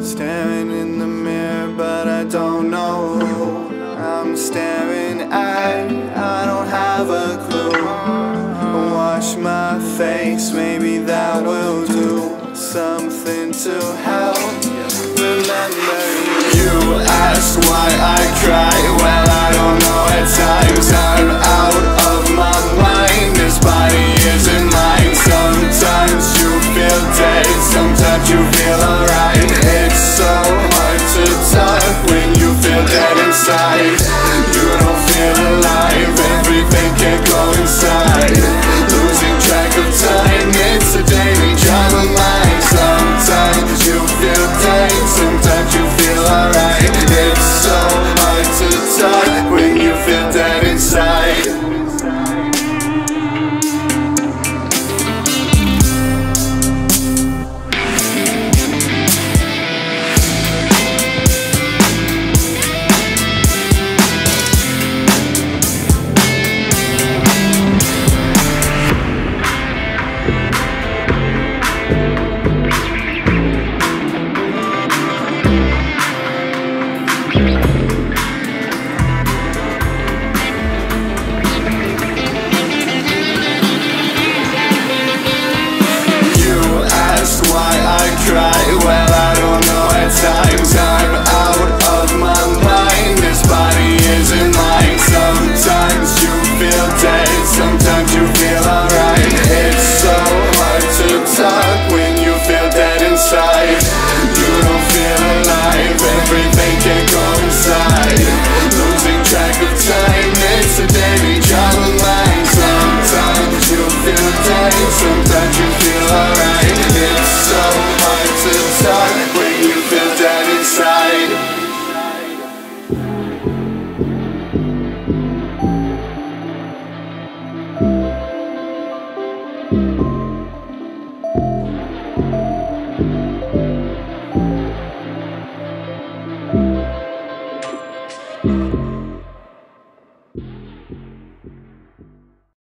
Staring in the mirror, but I don't know who I'm staring at. I don't have a clue. Wash my face, maybe that will do something to help remember you. You asked why I cry. Well, I don't know. At times I'm out of my mind. This body isn't mine. Sometimes you feel dead, sometimes you feel alright. It's so hard to talk when you feel dead inside. You don't feel alive, everything can go inside. Losing track of time, it's a daily job of mine. Sometimes you feel dead, sometimes you feel alright. It's so hard to talk when you feel dead inside. Sometimes you feel alright.